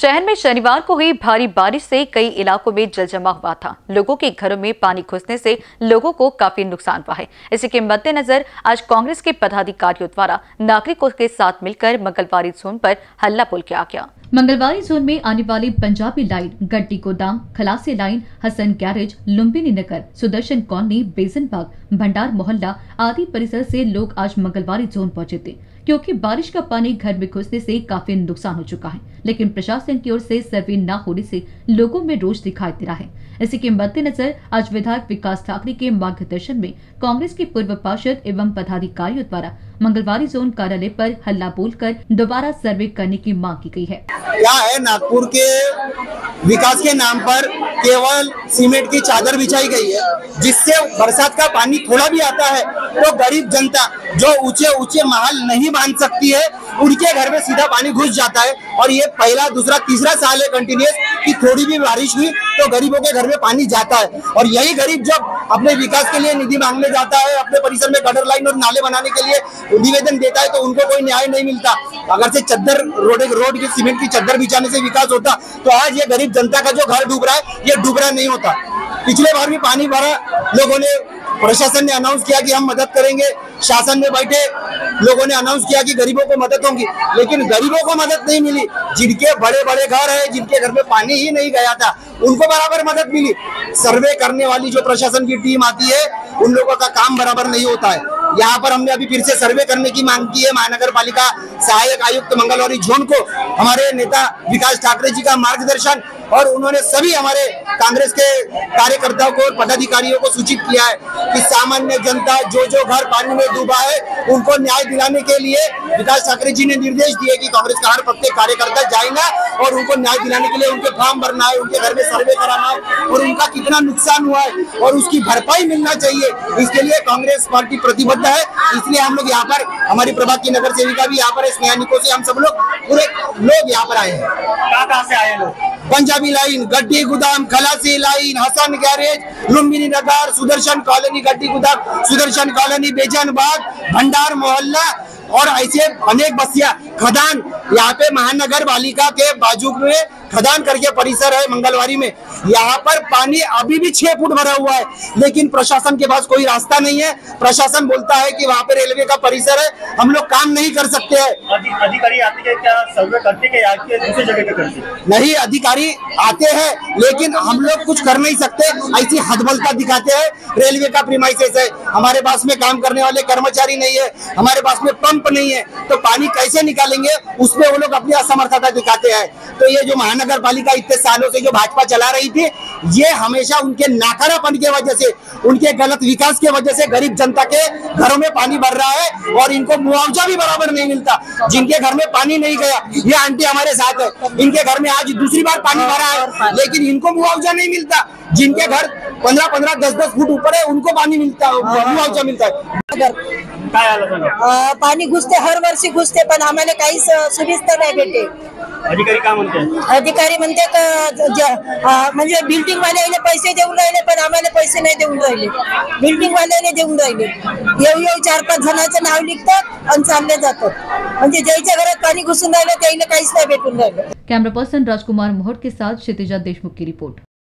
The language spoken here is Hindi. शहर में शनिवार को हुई भारी बारिश से कई इलाकों में जल जमा हुआ था। लोगों के घरों में पानी घुसने से लोगों को काफी नुकसान हुआ है। इसी के मद्देनजर आज कांग्रेस के पदाधिकारियों द्वारा नागरिकों के साथ मिलकर मंगलवारी जोन पर हल्ला बोल किया गया। मंगलवारी जोन में आने वाली Punjabi line, Gaddi Godam, Khalasi line, Hasan garage, Lumbini Nagar, Sudarshan colony, Besan Bagh, भंडार मोहल्ला आदि परिसर से लोग आज मंगलवारी जोन पहुंचे थे, क्योंकि बारिश का पानी घर में घुसने से काफी नुकसान हो चुका है। लेकिन प्रशासन की ओर से सर्वे न होने से लोगों में रोष दिखाई दे रहा है। इसी के मद्देनजर आज विधायक विकास ठाकरे के मार्गदर्शन में कांग्रेस के पूर्व पार्षद एवं पदाधिकारियों द्वारा मंगलवारी जोन कार्यालय पर हल्ला बोलकर दोबारा सर्वे करने की मांग की गई है। क्या है, नागपुर के विकास के नाम पर केवल सीमेंट की चादर बिछाई गई है, जिससे बरसात का पानी थोड़ा भी आता है तो गरीब जनता जो ऊंचे ऊंचे महल नहीं बांध सकती है, उनके घर में सीधा पानी घुस जाता है। और ये पहला, दूसरा, तीसरा साल है कंटिन्यूअस कि थोड़ी भी बारिश हुई तो गरीबों के घर में पानी जाता है। और यही गरीब जब अपने विकास के लिए निधि मांगने जाता है, अपने परिसर में गटर लाइन और नाले बनाने के लिए निवेदन देता है, तो उनको कोई न्याय नहीं मिलता। अगर से चद्दर रोड की सीमेंट की चद्दर बिछाने से विकास होता तो आज ये गरीब जनता का जो घर डूब रहा है ये डूब रहा नहीं होता। पिछले बार भी पानी भरा, लोगों ने, प्रशासन ने अनाउंस किया कि हम मदद करेंगे, शासन में बैठे लोगों ने अनाउंस किया कि गरीबों को मदद होगी, लेकिन गरीबों को मदद नहीं मिली। जिनके बड़े बड़े घर है, जिनके घर में पानी ही नहीं गया था, उनको बराबर मदद मिली। सर्वे करने वाली जो प्रशासन की टीम आती है, उन लोगों का काम बराबर नहीं होता है। यहाँ पर हमने अभी फिर से सर्वे करने की मांग की है। महानगर पालिका सहायक आयुक्त मंगलवारी जोन को हमारे नेता विकास ठाकरे जी का मार्गदर्शन, और उन्होंने सभी हमारे कांग्रेस के कार्यकर्ताओं को और पदाधिकारियों को सूचित किया है कि सामान्य जनता जो घर पानी में डूबा है, उनको न्याय दिलाने के लिए विकास ठाकरे जी ने निर्देश दिए कि कांग्रेस का हर प्रत्येक कार्यकर्ता जाएगा और उनको न्याय दिलाने के लिए उनके फॉर्म भरना है, उनके घर में सर्वे कराना है और उनका कितना नुकसान हुआ है और उसकी भरपाई मिलना चाहिए। इसके लिए कांग्रेस पार्टी प्रतिबद्ध है। इसलिए हम लोग यहाँ पर, हमारी प्रभाग की नगर सेविका भी यहाँ पर, स्नेहानिकों से हम सब लोग, पूरे लोग यहाँ पर आए हैं। कहाँ से आए लोग? Punjabi line, Gaddi Godam, Khalasi line, Hasan garage, Lumbini Nagar, Sudarshan colony, Gaddi Godam, Sudarshan colony, basin बाग, भंडार मोहल्ला और ऐसे अनेक बस्तियां, खदान, यहाँ पे महानगर पालिका के बाजू में खदान करके परिसर है मंगलवारी में, यहाँ पर पानी अभी भी 6 फुट भरा हुआ है, लेकिन प्रशासन के पास कोई रास्ता नहीं है। प्रशासन बोलता है कि वहाँ पे रेलवे का परिसर है, हम लोग काम नहीं कर सकते हैं। अधिकारी आते हैं क्या सर्वे करते हैं या दूसरी जगह पे करते हैं? नहीं, अधिकारी आते हैं, लेकिन हम लोग कुछ कर नहीं सकते, ऐसी हदबलता दिखाते हैं। रेलवे का प्रीमाइसेस है, हमारे पास में काम करने वाले कर्मचारी नहीं है, हमारे पास में पंप नहीं है, तो पानी कैसे निकालेंगे, उसमें वो लोग अपनी असमर्थता दिखाते हैं। तो ये जो महानगर पालिका इतने सालों से जो भाजपा चला रही थी, ये हमेशा उनके नाकारापन के वजह से, उनके गलत विकास के वजह से गरीब जनता के घरों में पानी भर रहा है और इनको मुआवजा भी बराबर नहीं मिलता। जिनके घर में पानी नहीं गया, ये आंटी हमारे साथ है, इनके घर में आज दूसरी बार पानी भरा है, लेकिन इनको मुआवजा नहीं मिलता। जिनके घर 15-15, 10-10 फुट ऊपर है, उनको पानी मिलता है, मुआवजा मिलता है। पानी घुसते, हर वर्षी घुसते, पण आम्हाला काही सुविधा नाही भेटते। अधिकारी काय म्हणते? अधिकारी म्हणते म्हणजे बिल्डिंग वाल्याने पैसे देऊन राहिले, पण आम्हाला पैसे नाही देऊन राहिले, बिल्डिंग वाल्याने देऊन राहिले। येऊ 4-5 जणांचं नाव लिखतात आणि चालले जातात, म्हणजे ज्याच्या घरात पाणी घुसून राहिलं त्याला काहीच नाही भेटून राहिलं। कैमरा पर्सन राजकुमार मुघोड के साथ क्षितीज देशमुख की रिपोर्ट।